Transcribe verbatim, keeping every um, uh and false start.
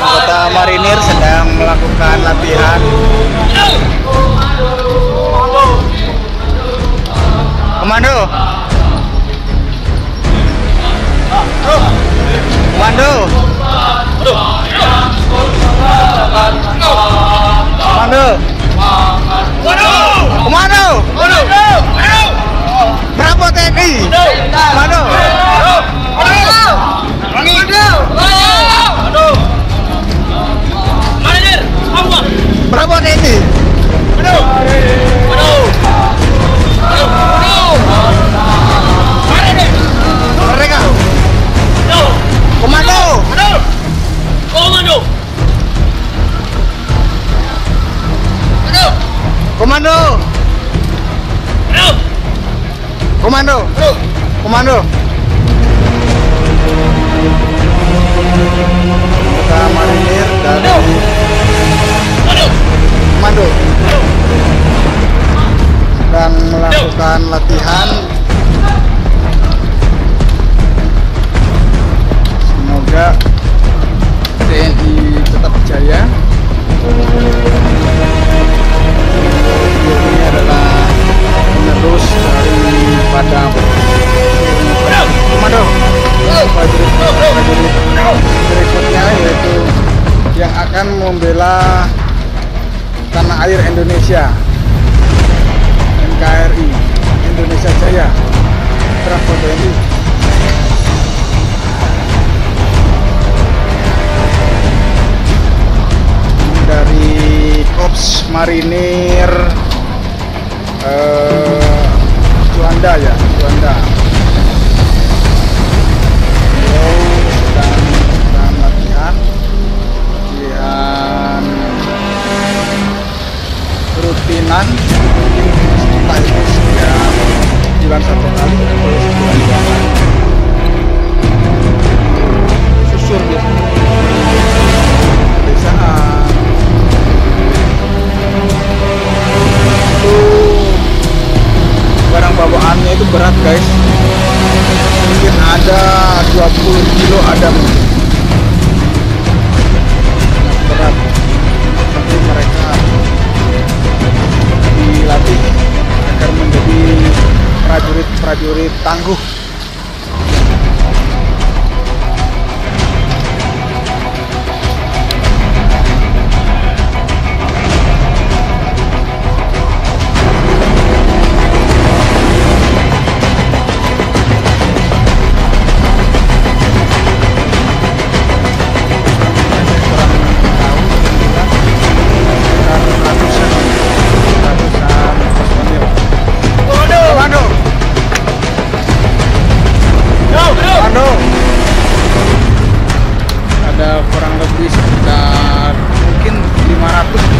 Anggota Marinir sedang melakukan latihan komando. Komando. Komando. Komando. Bravo T N I. Komando. Bravo T N I. Komando. Komando. Komando. Kita marinir dan komando sedang melakukan latihan. Semoga T N I tetap jaya. Berikutnya yaitu yang akan membela tanah air Indonesia, N K R I, Indonesia Jaya, Bravo T N I. Dari Korps Marinir eh, Juanda ya, Juanda. Rutinan setelah itu setiap bulan satu kali atau sebulan dua kali susur gitu, pemeriksaan itu barang bawaannya itu berat guys, mungkin ada dua puluh kilo ada mungkin. Prajurit tangguh. Kurang lebih sekitar mungkin lima ratus